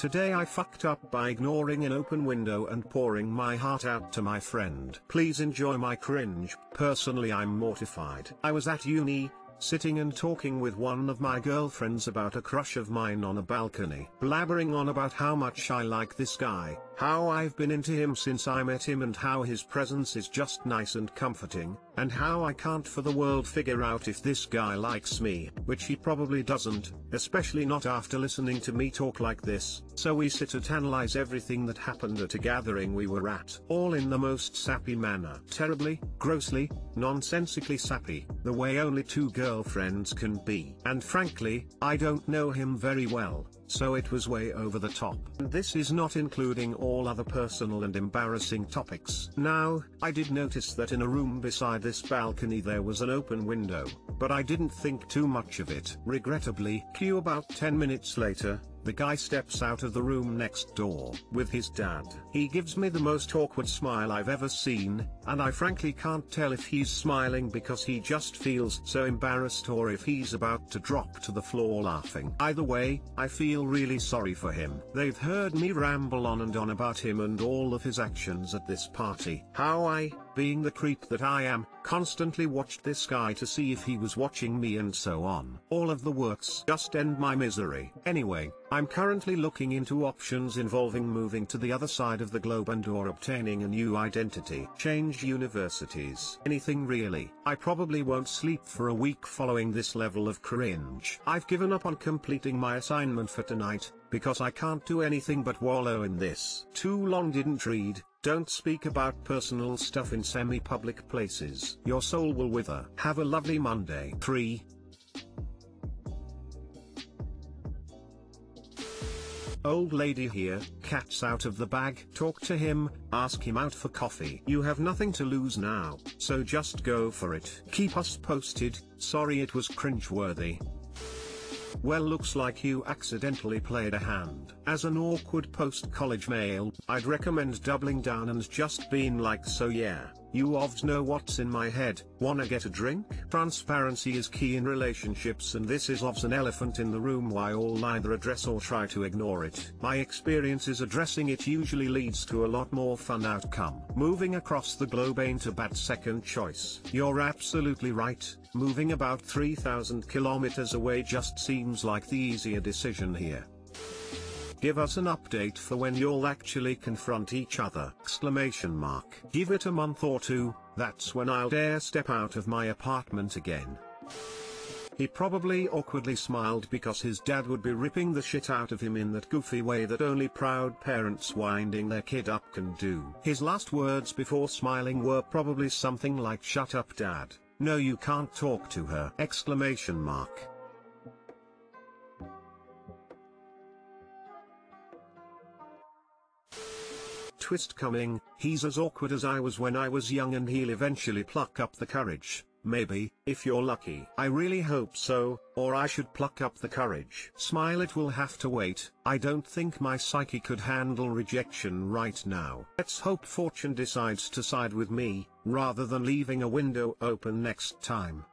Today I fucked up by ignoring an open window and pouring my heart out to my friend. Please enjoy my cringe. Personally, I'm mortified. I was at uni, sitting and talking with one of my girlfriends about a crush of mine on a balcony. Blabbering on about how much I like this guy, how I've been into him since I met him and how his presence is just nice and comforting, and how I can't for the world figure out if this guy likes me, which he probably doesn't, especially not after listening to me talk like this. So we sit and analyze everything that happened at a gathering we were at, all in the most sappy manner. Terribly, grossly, nonsensically sappy, the way only two girlfriends can be. And frankly, I don't know him very well, so it was way over the top. And this is not including all other personal and embarrassing topics. Now, I did notice that in a room beside this balcony there was an open window, but I didn't think too much of it. Regrettably, about 10 minutes later, the guy steps out of the room next door with his dad. He gives me the most awkward smile I've ever seen, and I frankly can't tell if he's smiling because he just feels so embarrassed or if he's about to drop to the floor laughing. Either way, I feel really sorry for him. They've heard me ramble on and on about him and all of his actions at this party. How I, being the creep that I am, constantly watched this guy to see if he was watching me and so on. All of the works just end my misery. Anyway, I'm currently looking into options involving moving to the other side of the globe and or obtaining a new identity. Change universities. Anything really. I probably won't sleep for a week following this level of cringe. I've given up on completing my assignment for tonight, because I can't do anything but wallow in this. Too long didn't read. Don't speak about personal stuff in semi-public places. Your soul will wither. Have a lovely Monday. 3. Old lady here, cat's out of the bag. Talk to him, ask him out for coffee. You have nothing to lose now, so just go for it. Keep us posted. Sorry it was cringeworthy. Well, looks like you accidentally played a hand. As an awkward post-college male, I'd recommend doubling down and just being like, so yeah, you ovs know what's in my head, wanna get a drink? Transparency is key in relationships, and this is ovs an elephant in the room why all either address or try to ignore it. My experience is addressing it usually leads to a lot more fun outcome. Moving across the globe ain't a bad second choice. You're absolutely right. Moving about 3,000 kilometers away just seems like the easier decision here. Give us an update for when you'll actually confront each other! Give it a month or two, that's when I'll dare step out of my apartment again. He probably awkwardly smiled because his dad would be ripping the shit out of him in that goofy way that only proud parents winding their kid up can do. His last words before smiling were probably something like, shut up dad. No, you can't talk to her! Twist coming, he's as awkward as I was when I was young, and he'll eventually pluck up the courage. Maybe, if you're lucky. I really hope so, or I should pluck up the courage. Smile, it will have to wait. I don't think my psyche could handle rejection right now. Let's hope fortune decides to side with me, rather than leaving a window open next time.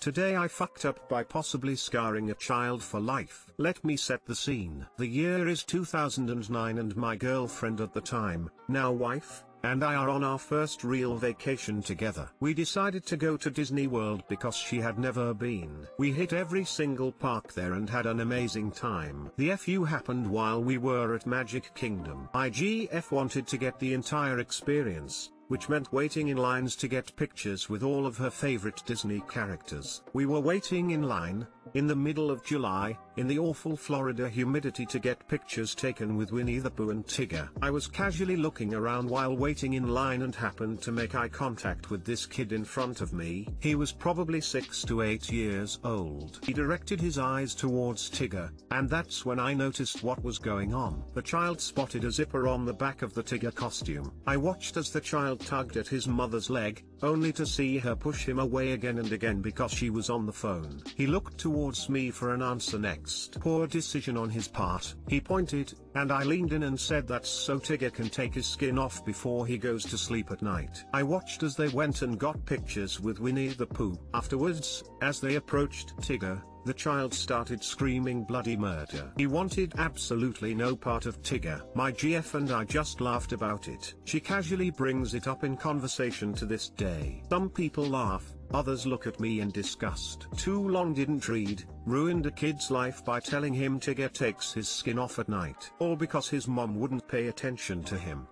Today I fucked up by possibly scarring a child for life. Let me set the scene. The year is 2009 and my girlfriend at the time, now wife, and I are on our first real vacation together. We decided to go to Disney World because she had never been. We hit every single park there and had an amazing time. The TIFU happened while we were at Magic Kingdom. IGF wanted to get the entire experience, which meant waiting in lines to get pictures with all of her favorite Disney characters. We were waiting in line, in the middle of July, in the awful Florida humidity to get pictures taken with Winnie the Pooh and Tigger. I was casually looking around while waiting in line and happened to make eye contact with this kid in front of me. He was probably 6 to 8 years old. He directed his eyes towards Tigger, and that's when I noticed what was going on. The child spotted a zipper on the back of the Tigger costume. I watched as the child tugged at his mother's leg, only to see her push him away again and again because she was on the phone. He looked towards me for an answer next. Poor decision on his part. He pointed, and I leaned in and said, that's so Tigger can take his skin off before he goes to sleep at night. I watched as they went and got pictures with Winnie the Pooh. Afterwards, as they approached Tigger, The child started screaming bloody murder. He wanted absolutely no part of Tigger. My GF and I just laughed about it. She casually brings it up in conversation to this day. Some people laugh, others look at me in disgust. Too long didn't read, ruined a kid's life by telling him Tigger takes his skin off at night. Or because his mom wouldn't pay attention to him.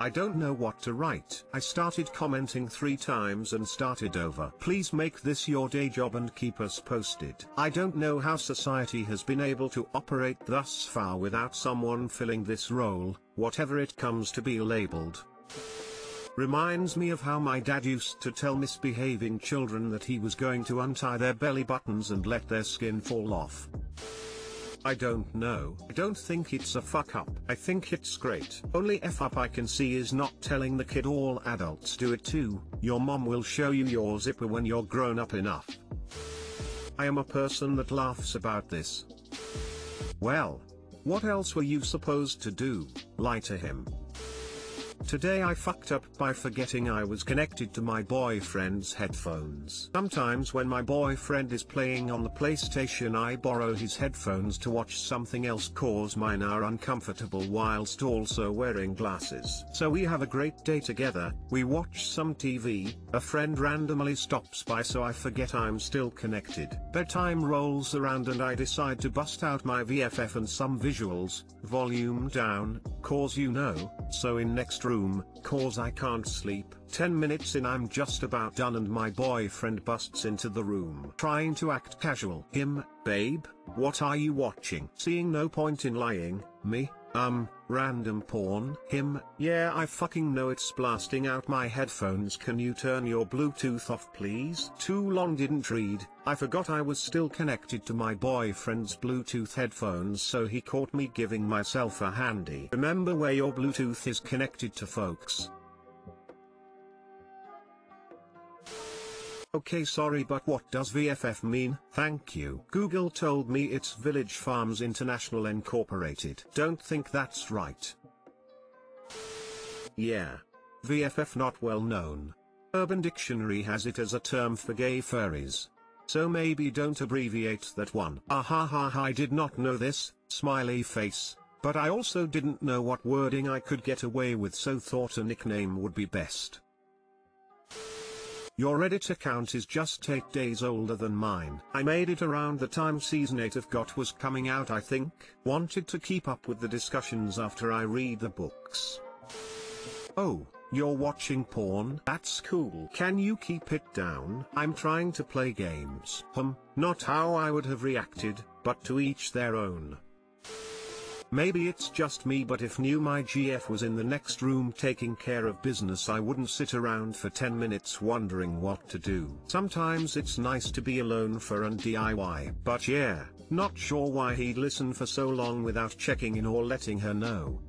I don't know what to write. I started commenting 3 times and started over. Please make this your day job and keep us posted. I don't know how society has been able to operate thus far without someone filling this role, whatever it comes to be labeled. Reminds me of how my dad used to tell misbehaving children that he was going to untie their belly buttons and let their skin fall off. I don't know. I don't think it's a fuck up. I think it's great. Only F up I can see is not telling the kid all adults do it too. Your mom will show you your zipper when you're grown up enough. I am a person that laughs about this. Well, what else were you supposed to do? Lie to him. Today I fucked up by forgetting I was connected to my boyfriend's headphones. Sometimes when my boyfriend is playing on the PlayStation I borrow his headphones to watch something else cause mine are uncomfortable whilst also wearing glasses. So we have a great day together, we watch some TV, a friend randomly stops by so I forget I'm still connected. Bedtime rolls around and I decide to bust out my VFF and some visuals, volume down, cause you know, so in next room, cause I can't sleep. 10 minutes in I'm just about done and my boyfriend busts into the room. Trying to act casual. Him, babe, what are you watching? Seeing no point in lying. Me, random porn. Him, yeah I fucking know it's blasting out my headphones, can you turn your Bluetooth off please? Too long didn't read, I forgot I was still connected to my boyfriend's Bluetooth headphones so he caught me giving myself a handy. Remember where your Bluetooth is connected to folks. Okay sorry but what does VFF mean? Thank you. Google told me it's Village Farms International Incorporated. Don't think that's right. Yeah. VFF not well known. Urban Dictionary has it as a term for gay furries. So maybe don't abbreviate that one. Ah ha ha, I did not know this, smiley face. But I also didn't know what wording I could get away with so thought a nickname would be best. Your Reddit account is just 8 days older than mine. I made it around the time season 8 of GOT was coming out I think. Wanted to keep up with the discussions after I read the books. Oh, you're watching porn? That's cool. Can you keep it down? I'm trying to play games. Not how I would have reacted, but to each their own. Maybe it's just me but if my GF was in the next room taking care of business I wouldn't sit around for 10 minutes wondering what to do. Sometimes it's nice to be alone for and DIY. But yeah, not sure why he'd listen for so long without checking in or letting her know.